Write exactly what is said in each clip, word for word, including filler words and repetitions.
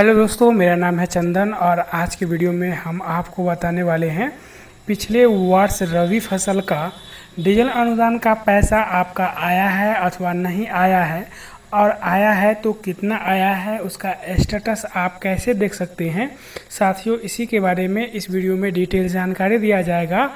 Hello दोस्तों, मेरा नाम है चंदन और आज के वीडियो में हम आपको बताने वाले हैं पिछले वर्ष रबी फसल का डीजल अनुदान का पैसा आपका आया है अथवा नहीं आया है, और आया है तो कितना आया है उसका स्टेटस आप कैसे देख सकते हैं। साथियों, इसी के बारे में इस वीडियो में डिटेल जानकारी दिया जाएगा।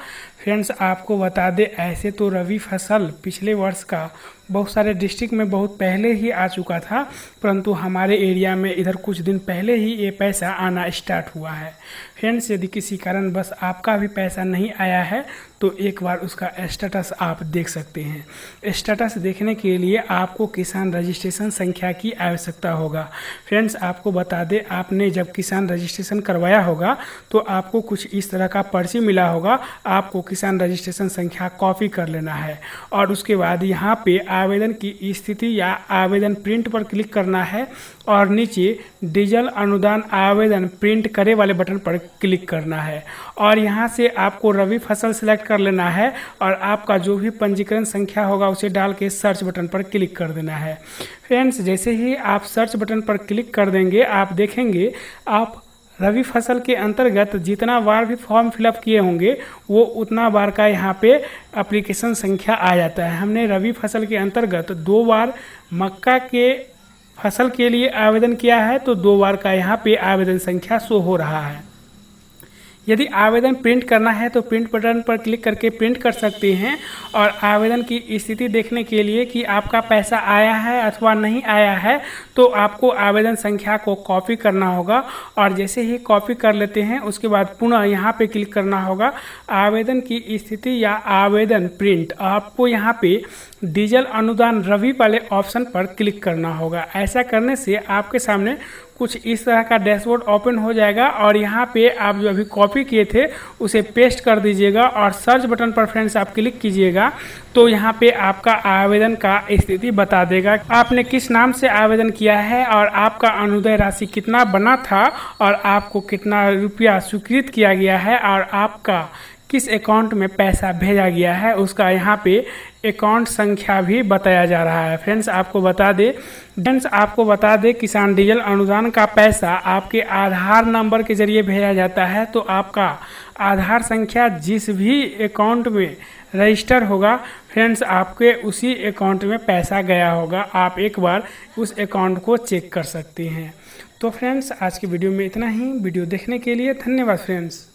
फ्रेंड्स, आपको बता दें, ऐसे तो रबी फसल पिछले वर्ष का बहुत सारे डिस्ट्रिक्ट में बहुत पहले ही आ चुका था, परंतु हमारे एरिया में इधर कुछ दिन पहले ही ये पैसा आना स्टार्ट हुआ है। फ्रेंड्स, यदि किसी कारणवश आपका भी पैसा नहीं आया है तो एक बार उसका स्टेटस आप देख सकते हैं। स्टेटस देखने के लिए आपको किसान रजिस्ट्रेशन संख्या की आवश्यकता होगा। फ्रेंड्स, आपको बता दें, आपने जब किसान रजिस्ट्रेशन करवाया होगा तो आपको कुछ इस तरह का पर्ची मिला होगा। आपको किसान रजिस्ट्रेशन संख्या कॉपी कर लेना है और उसके बाद यहाँ पे आवेदन की स्थिति या आवेदन प्रिंट पर क्लिक करना है और नीचे डीजल अनुदान आवेदन प्रिंट करे वाले बटन पर क्लिक करना है और यहाँ से आपको रबी फसल सेलेक्ट कर लेना है और आपका जो भी पंजीकरण संख्या होगा उसे डाल के सर्च बटन पर क्लिक कर देना है। फ्रेंड्स, जैसे ही आप सर्च बटन पर क्लिक कर देंगे, आप देखेंगे आप रबी फसल के अंतर्गत जितना बार भी फॉर्म फिलअप किए होंगे वो उतना बार का यहाँ पे एप्लीकेशन संख्या आ जाता है। हमने रबी फसल के अंतर्गत दो बार मक्का के फसल के लिए आवेदन किया है तो दो बार का यहाँ पे आवेदन संख्या शो हो रहा है। यदि आवेदन प्रिंट करना है तो प्रिंट बटन पर क्लिक करके प्रिंट कर सकते हैं और आवेदन की स्थिति देखने के लिए कि आपका पैसा आया है अथवा नहीं आया है तो आपको आवेदन संख्या को कॉपी करना होगा और जैसे ही कॉपी कर लेते हैं उसके बाद पुनः यहां पे क्लिक करना होगा आवेदन की स्थिति या आवेदन प्रिंट। आपको यहाँ पे डीजल अनुदान रबी वाले ऑप्शन पर क्लिक करना होगा। ऐसा करने से आपके सामने कुछ इस तरह का डैशबोर्ड ओपन हो जाएगा और यहाँ पे आप जो अभी कॉपी किए थे उसे पेस्ट कर दीजिएगा और सर्च बटन पर फ्रेंड्स आप क्लिक कीजिएगा तो यहाँ पे आपका आवेदन का स्थिति बता देगा। आपने किस नाम से आवेदन किया है और आपका अनुदान राशि कितना बना था और आपको कितना रुपया स्वीकृत किया गया है और आपका किस अकाउंट में पैसा भेजा गया है उसका यहाँ पे अकाउंट संख्या भी बताया जा रहा है। फ्रेंड्स, आपको बता दें फ्रेंड्स आपको बता दें किसान डीजल अनुदान का पैसा आपके आधार नंबर के जरिए भेजा जाता है, तो आपका आधार संख्या जिस भी अकाउंट में रजिस्टर होगा फ्रेंड्स आपके उसी अकाउंट में पैसा गया होगा। आप एक बार उस अकाउंट को चेक कर सकते हैं। तो फ्रेंड्स, आज की वीडियो में इतना ही। वीडियो देखने के लिए धन्यवाद फ्रेंड्स।